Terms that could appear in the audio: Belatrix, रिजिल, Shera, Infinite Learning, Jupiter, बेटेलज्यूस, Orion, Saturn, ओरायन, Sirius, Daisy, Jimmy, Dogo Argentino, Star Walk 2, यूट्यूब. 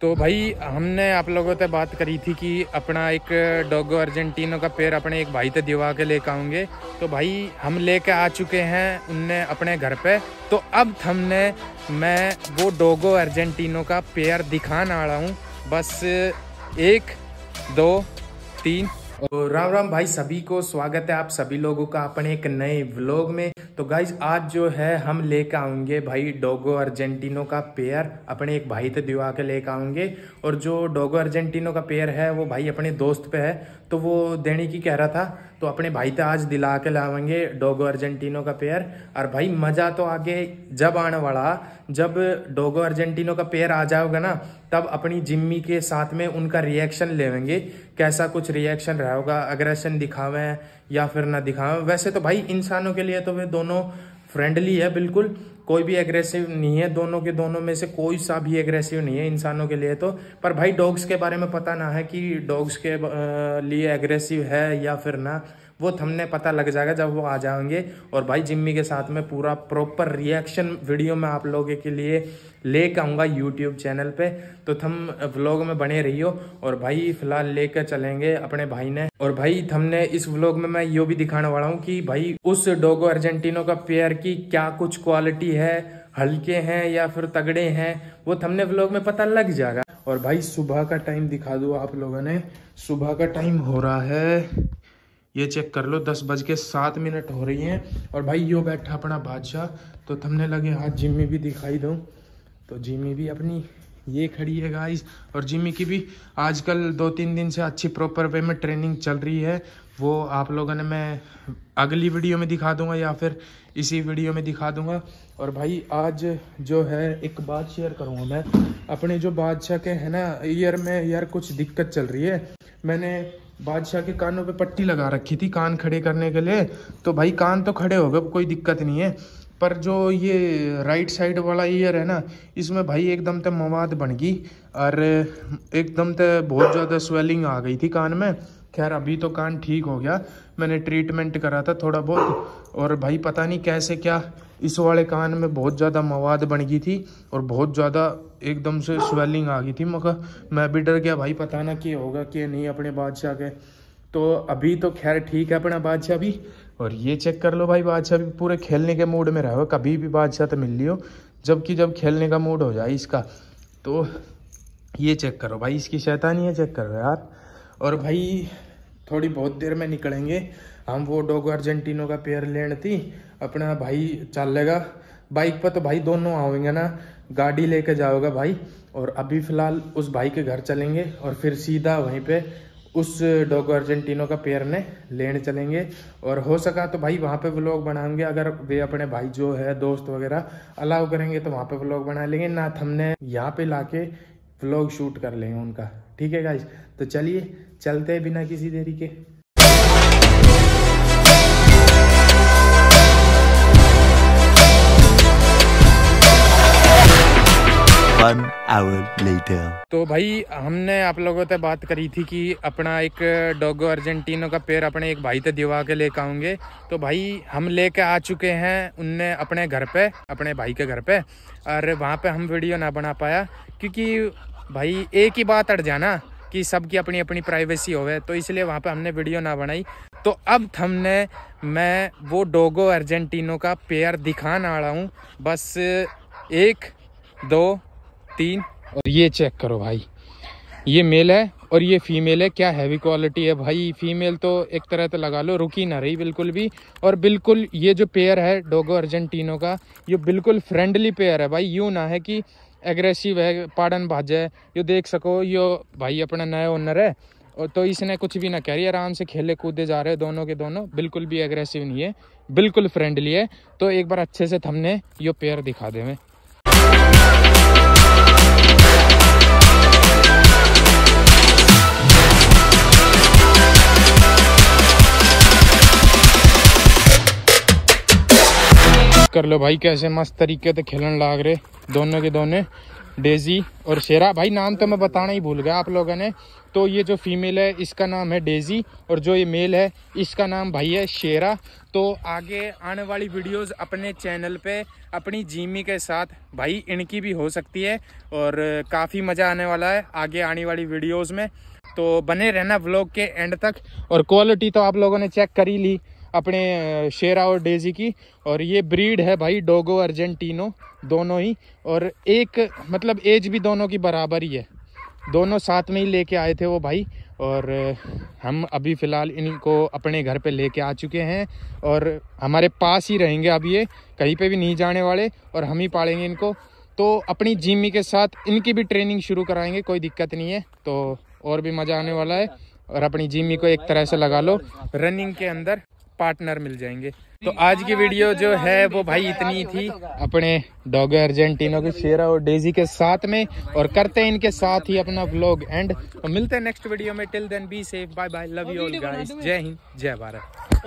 तो भाई हमने आप लोगों से बात करी थी कि अपना एक डोगो अर्जेंटिनो का पेड़ अपने एक भाई से दिवा के लेकर आऊँगे। तो भाई हम लेके आ चुके हैं उनने अपने घर पे। तो अब हमने मैं वो डोगो अर्जेंटिनो का पेड़ दिखाने आ रहा हूँ। बस 1 2 3। तो राम राम भाई, सभी को स्वागत है आप सभी लोगों का अपने एक नए व्लॉग में। तो गाइज आज जो है हम लेकर आएंगे भाई डोगो अर्जेंटिनो का पेयर अपने एक भाई से दिवा के लेकर आएंगे। और जो डोगो अर्जेंटिनो का पेयर है वो भाई अपने दोस्त पे है, तो वो देने की कह रहा था, तो अपने भाई से आज दिला के लाएंगे डोगो अर्जेंटिनो का पेयर। और भाई मज़ा तो आगे जब आने वाला जब डोगो अर्जेंटिनो का पेयर आ जाओगे ना, तब अपनी जिम्मी के साथ में उनका रिएक्शन लेवेंगे, कैसा कुछ रिएक्शन रहा होगा, अग्रेशन दिखावें या फिर ना दिखावें। वैसे तो भाई इंसानों के लिए तो वे दोनों फ्रेंडली है, बिल्कुल कोई भी एग्रेसिव नहीं है, दोनों के दोनों में से कोई सा भी एग्रेसिव नहीं है इंसानों के लिए तो। पर भाई डॉग्स के बारे में पता ना है कि डॉग्स के लिए एग्रेसिव है या फिर ना, वो हमने पता लग जाएगा जब वो आ जाएंगे। और भाई जिम्मी के साथ में पूरा प्रॉपर रिएक्शन वीडियो में आप लोगों के लिए लेकर आऊँगा यूट्यूब चैनल पे। तो थम व्लॉग में बने रहियो। और भाई फिलहाल लेकर चलेंगे अपने भाई ने। और भाई हमने इस व्लॉग में मैं ये भी दिखाने वाला हूँ कि भाई उस डोगो अर्जेंटिनो का पेयर की क्या कुछ क्वालिटी है, हल्के हैं या फिर तगड़े हैं, वो हमने व्लॉग में पता लग जाएगा। और भाई सुबह का टाइम दिखा दो आप लोगों ने, सुबह का टाइम हो रहा है, ये चेक कर लो 10:07 हो रही हैं। और भाई यो बैठा अपना बादशाह, तो थमने लगे हाथ जिम्मी भी दिखाई दूँ। तो जिम्मी भी अपनी ये खड़ी है गाइस। और जिम्मी की भी आजकल 2-3 दिन से अच्छी प्रॉपर वे में ट्रेनिंग चल रही है, वो आप लोगों ने मैं अगली वीडियो में दिखा दूंगा या फिर इसी वीडियो में दिखा दूंगा। और भाई आज जो है एक बात शेयर करूंगा मैं अपने, जो बादशाह के है ना ईयर में यार कुछ दिक्कत चल रही है। मैंने बादशाह के कानों पे पट्टी लगा रखी थी कान खड़े करने के लिए, तो भाई कान तो खड़े हो गए, कोई दिक्कत नहीं है। पर जो ये राइट साइड वाला ईयर है ना, इसमें भाई एकदम से मवाद बन गई और एकदम से बहुत ज़्यादा स्वेलिंग आ गई थी कान में। खैर अभी तो कान ठीक हो गया, मैंने ट्रीटमेंट करा था थोड़ा बहुत। और भाई पता नहीं कैसे क्या इस वाले कान में बहुत ज़्यादा मवाद बन गई थी और बहुत ज़्यादा एकदम से स्वेलिंग आ गई थी। मगर मैं भी डर गया भाई, पता ना क्या होगा कि नहीं अपने बादशाह के। तो अभी तो खैर ठीक है अपना बादशाह भी। और ये चेक कर लो भाई, बादशाह भी पूरे खेलने के मूड में रहो, कभी भी बादशाह तो मिल लियो, जबकि जब खेलने का मूड हो जाए इसका। तो ये चेक करो भाई, इसकी शैतानियाँ चेक कर रहे यार। और भाई थोड़ी बहुत देर में निकलेंगे हम, वो डोगो अर्जेंटिनो का पेयर लेन थी अपना भाई चल लेगा बाइक पर। तो भाई दोनों आवेंगे ना, गाड़ी लेके जाओगा भाई। और अभी फ़िलहाल उस भाई के घर चलेंगे और फिर सीधा वहीं पे उस डोगो अर्जेंटिनो का पेयर ने लेने चलेंगे। और हो सका तो भाई वहाँ पे व्लॉग बनाएंगे, अगर वे अपने भाई जो है दोस्त वगैरह अलाउ करेंगे तो वहाँ पे व्लॉग बना लेंगे, ना हमने यहाँ पे लाके व्लॉग शूट कर लेंगे उनका। ठीक है गाइस, तो चलिए चलते हैं बिना किसी देरी के। तो भाई हमने आप लोगों से बात करी थी कि अपना एक डोगो अर्जेंटिनो का पेड़ अपने एक भाई से दिवा के लेकर आऊँगे। तो भाई हम लेके आ चुके हैं उनने अपने घर पे, अपने भाई के घर पे। और वहाँ पे हम वीडियो ना बना पाया क्योंकि भाई एक ही बात अड़ जाना कि सबकी अपनी अपनी प्राइवेसी होवे, तो इसलिए वहाँ पे हमने वीडियो ना बनाई। तो अब हमने मैं वो डोगो अर्जेंटिनो का पेड़ दिखाने आ रहा हूँ। बस 1 2 3। और ये चेक करो भाई, ये मेल है और ये फीमेल है, क्या हैवी क्वालिटी है भाई। फीमेल तो एक तरह तो लगा लो रुकी ना रही बिल्कुल भी। और बिल्कुल ये जो पेयर है डोगो अर्जेंटिनो का, ये बिल्कुल फ्रेंडली पेयर है भाई, यूँ ना है कि एग्रेसिव है, पाड़न भाजे है। ये देख सको यो भाई अपना नया ओनर है, और तो इसने कुछ भी ना कह रही, आराम से खेले कूदे जा रहे हैं दोनों के दोनों, बिल्कुल भी एग्रेसिव नहीं है, बिल्कुल फ्रेंडली है। तो एक बार अच्छे से हमने यो पेयर दिखा दे मैं। कर लो भाई कैसे मस्त तरीके से खेलन लाग रहे दोनों के दोनों। डेजी और शेरा। भाई नाम तो मैं बताना ही भूल गया आप लोगों ने। तो ये जो फीमेल है इसका नाम है डेजी और जो ये मेल है इसका नाम भाई है शेरा। तो आगे आने वाली वीडियोस अपने चैनल पे अपनी जिमी के साथ भाई इनकी भी हो सकती है और काफ़ी मज़ा आने वाला है आगे आने वाली वीडियोस में। तो बने रहना व्लॉग के एंड तक। और क्वालिटी तो आप लोगों ने चेक कर ही ली अपने शेरा और डेजी की। और ये ब्रीड है भाई डोगो अर्जेंटिनो दोनों ही, और एक मतलब एज भी दोनों की बराबर ही है, दोनों साथ में ही लेके आए थे वो भाई। और हम अभी फ़िलहाल इनको अपने घर पे लेके आ चुके हैं और हमारे पास ही रहेंगे अब, ये कहीं पे भी नहीं जाने वाले और हम ही पालेंगे इनको। तो अपनी जिमी के साथ इनकी भी ट्रेनिंग शुरू कराएंगे, कोई दिक्कत नहीं है। तो और भी मज़ा आने वाला है। और अपनी जिमी को एक तरह से लगा लो रनिंग के अंदर पार्टनर मिल जाएंगे। तो आज की वीडियो जो है वो भाई इतनी थी अपने डॉगो अर्जेंटिनो के शेरा और डेजी के साथ में। और करते हैं इनके साथ ही अपना व्लॉग एंड। तो मिलते हैं नेक्स्ट वीडियो में। Till then be safe, bye bye, love you all guys. जय हिंद, जय भारत।